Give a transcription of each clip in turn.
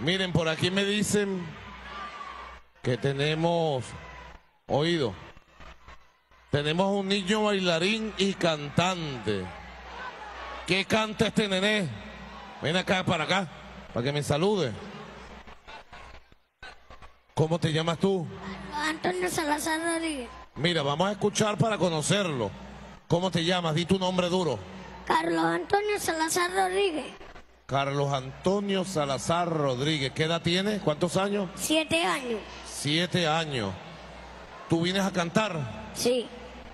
Miren, por aquí me dicen que tenemos, oído, tenemos un niño bailarín y cantante. ¿Qué canta este nené? Ven acá, para acá, para que me salude. ¿Cómo te llamas tú? Carlos Antonio Salazar Rodríguez. Mira, vamos a escuchar para conocerlo. ¿Cómo te llamas? Di tu nombre duro. Carlos Antonio Salazar Rodríguez. Carlos Antonio Salazar Rodríguez. ¿Qué edad tienes? ¿Cuántos años? 7 años. 7 años. ¿Tú vienes a cantar? Sí.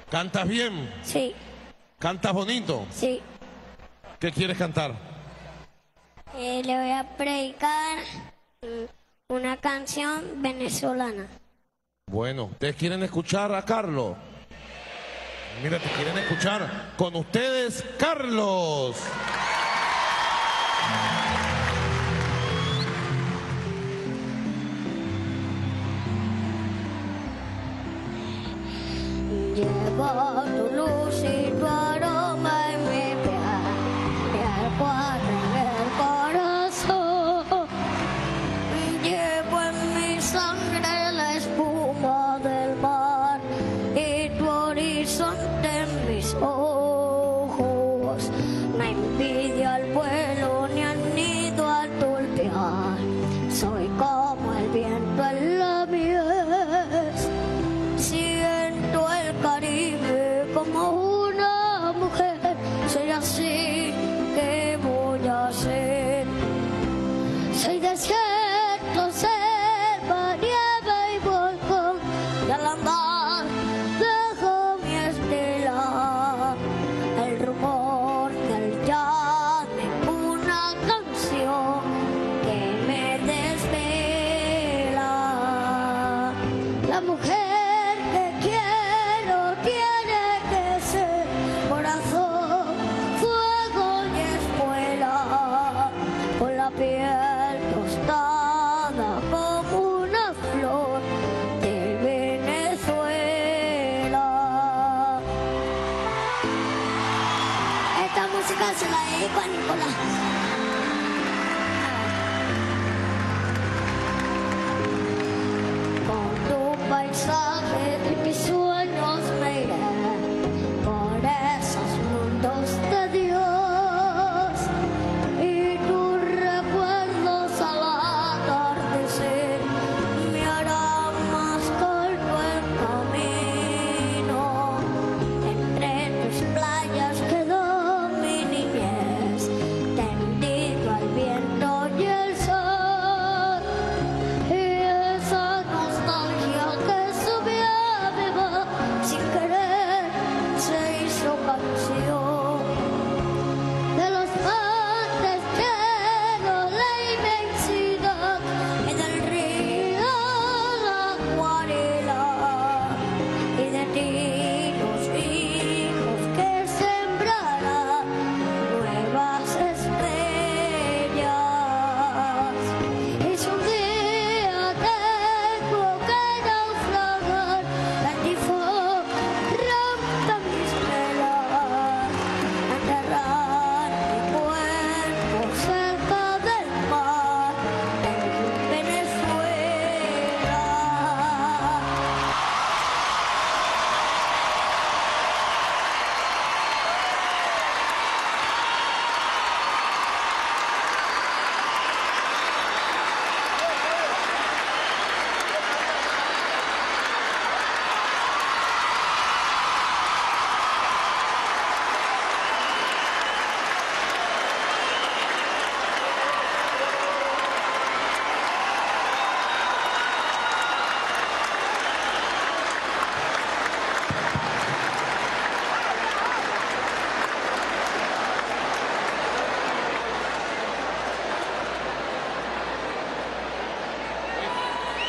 ¿Cantas bien? Sí. ¿Cantas bonito? Sí. ¿Qué quieres cantar? Le voy a predicar una canción venezolana. Bueno, ¿ustedes quieren escuchar a Carlos? Mira, te quieren escuchar. Con ustedes, Carlos. Llevo tu luz y tu aroma en mi piel, y el cuadro en el corazón. Llevo en mi sangre la espuma del mar y tu horizonte en mis ojos. No envidio al vuelo ni al nido al tulpián. Soy como el viento en la mies. Siento el Caribe como una mujer. Soy así, ¿qué voy a hacer? Soy desierto, selva, nieve y volcón. Y al andar dejo mi estela. El rumor del llame, una canción que me desvela. La mujer piel tostada como una flor de Venezuela. Esta música se la dedico a Nicolás. Con tu paisaje y mis sueños me iré por esos mundos de Dios.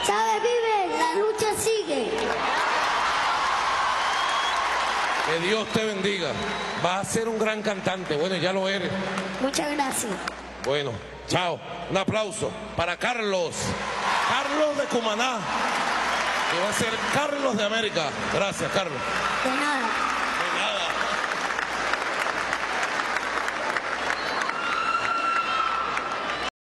¿Sabes, vive? La lucha sigue. Que Dios te bendiga. Vas a ser un gran cantante. Bueno, ya lo eres. Muchas gracias. Bueno, chao. Un aplauso para Carlos. Carlos de Cumaná. Que va a ser Carlos de América. Gracias, Carlos. De nada.